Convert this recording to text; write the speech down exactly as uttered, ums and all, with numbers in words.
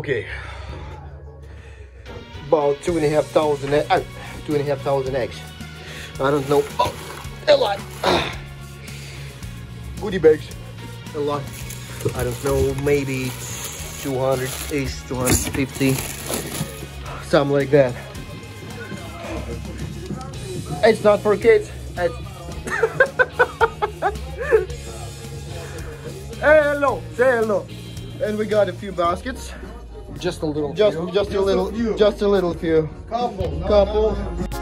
Okay, about two and a half thousand, uh, two and a half thousand eggs. I don't know. Oh, a lot. Goodie bags, a lot. I don't know, maybe two hundred, is two hundred fifty, something like that. It's not for kids. It's hello, say hello. And we got a few baskets. Just a little, just few. just a little, just a little few. Couple, couple.